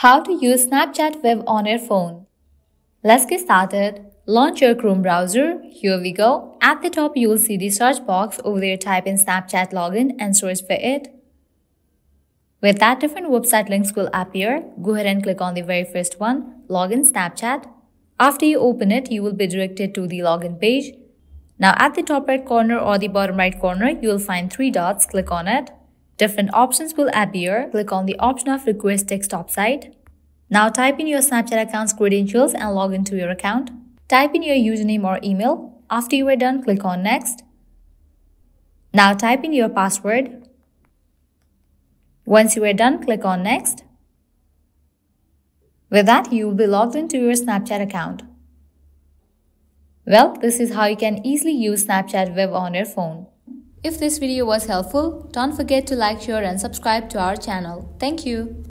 How to use Snapchat web on your phone. Let's get started. Launch your Chrome browser. Here we go. At the top, you will see the search box. Over there, type in Snapchat login and search for it. With that, different website links will appear. Go ahead and click on the very first one, Login Snapchat. After you open it, you will be directed to the login page. Now, at the top right corner or the bottom right corner, you will find three dots. Click on it. Different options will appear. Click on the option of Request Desktop Site. Now type in your Snapchat account's credentials and log into your account. Type in your username or email. After you are done, click on Next. Now type in your password. Once you are done, click on Next. With that, you will be logged into your Snapchat account. Well, this is how you can easily use Snapchat web on your phone. If this video was helpful, don't forget to like, share and subscribe to our channel. Thank you.